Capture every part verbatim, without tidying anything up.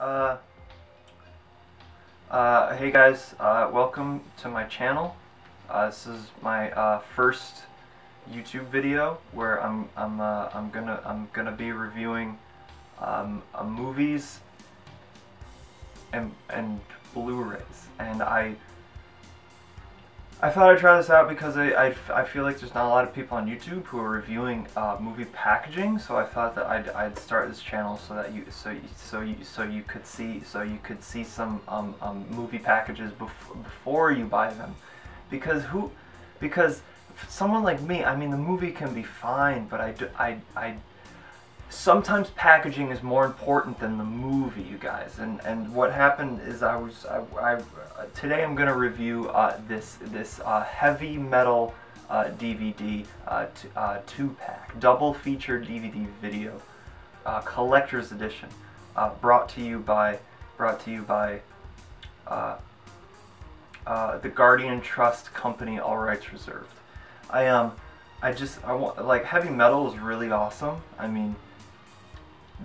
Uh, uh, hey guys, uh, welcome to my channel. Uh, this is my uh, first YouTube video where I'm I'm uh, I'm gonna I'm gonna be reviewing um, uh, movies and and Blu-rays, and I I thought I'd try this out because I, I, I feel like there's not a lot of people on YouTube who are reviewing uh, movie packaging, so I thought that I'd, I'd start this channel so that you so you, so you so you could see so you could see some um, um, movie packages bef before you buy them, because who because someone like me, I mean, the movie can be fine, but I do, I I sometimes packaging is more important than the movie, you guys. And and what happened is I was I, I today I'm gonna review uh, this this uh, Heavy Metal uh, D V D uh, t uh, two pack double feature D V D video uh, collector's edition, uh, brought to you by brought to you by uh, uh, the Guardian Trust Company. All rights reserved. I um I just I want like Heavy Metal is really awesome. I mean,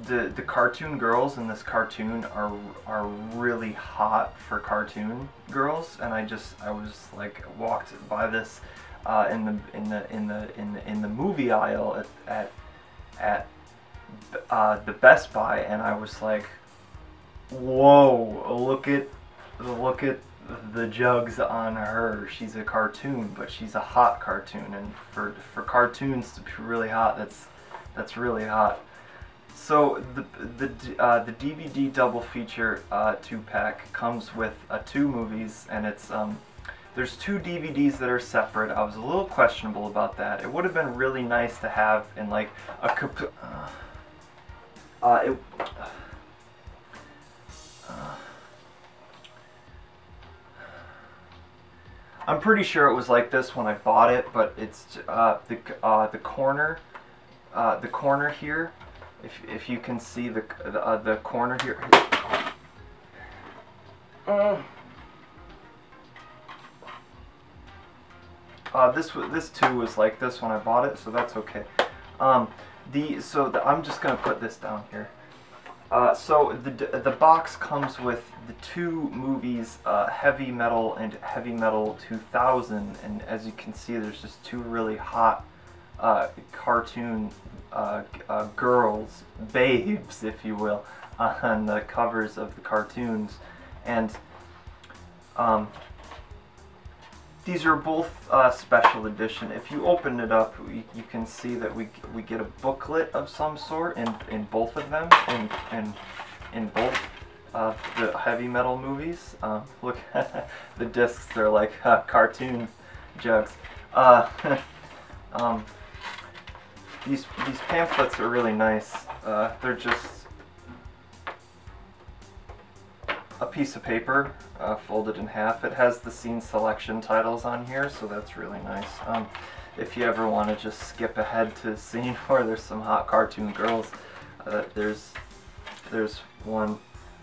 The, the cartoon girls in this cartoon are are really hot for cartoon girls, and I just I was like walked by this uh, in the in the in the in the in the movie aisle at at, at uh, the Best Buy, and I was like, whoa, look at look at the jugs on her. She's a cartoon, but she's a hot cartoon, and for for cartoons to be really hot, that's that's really hot. So the the uh, the D V D double feature uh, two pack comes with uh, two movies, and it's um there's two D V Ds that are separate. I was a little questionable about that. It would have been really nice to have in like a cap uh, uh, it, uh, I'm pretty sure it was like this when I bought it, but it's uh the uh, the corner uh, the corner here. If, if you can see the uh, the corner here, uh, uh, this this too was like this when I bought it, so that's okay. Um, the so the, I'm just gonna put this down here. Uh, so the the box comes with the two movies, uh, Heavy Metal and Heavy Metal two thousand, and as you can see, there's just two really hot uh, cartoon Uh, uh, girls, babes, if you will, uh, on the covers of the cartoons, and um, these are both uh, special edition. If you open it up, we, you can see that we we get a booklet of some sort in in both of them, and in, in, in both uh, the Heavy Metal movies. Uh, look, the discs, they're like uh, cartoon jugs. Uh, um, These, these pamphlets are really nice. Uh, they're just a piece of paper uh, folded in half. It has the scene selection titles on here, so that's really nice. Um, if you ever want to just skip ahead to a scene where there's some hot cartoon girls, uh, there's there's one,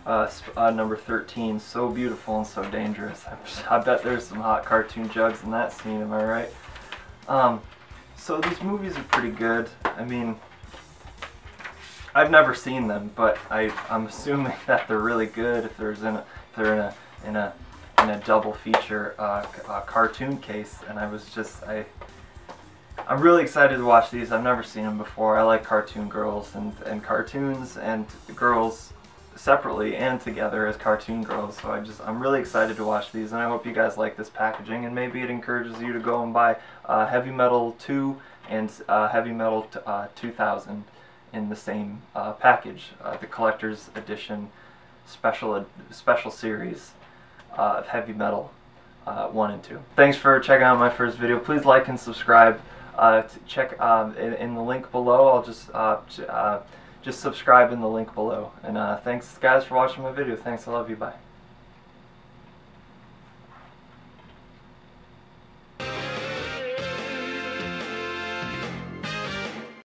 uh, uh, number thirteen, so beautiful and so dangerous. I bet there's some hot cartoon jugs in that scene, am I right? Um, So these movies are pretty good. I mean, I've never seen them, but I, I'm assuming that they're really good if there's in a, if they're in a in a in a double feature uh, uh, cartoon case. And I was just I I'm really excited to watch these. I've never seen them before. I like cartoon girls and and cartoons and girls separately and together as cartoon girls. So I just I'm really excited to watch these, and I hope you guys like this packaging, and maybe it encourages you to go and buy uh, Heavy Metal two and uh, Heavy Metal t uh, two thousand in the same uh, package, uh, the collector's edition special ed special series uh, of Heavy Metal uh, one and two. Thanks for checking out my first video. Please like and subscribe. Uh, to check um, in, in the link below. I'll just. Uh, ch uh, Just subscribe in the link below. And uh, thanks, guys, for watching my video. Thanks, I love you, bye.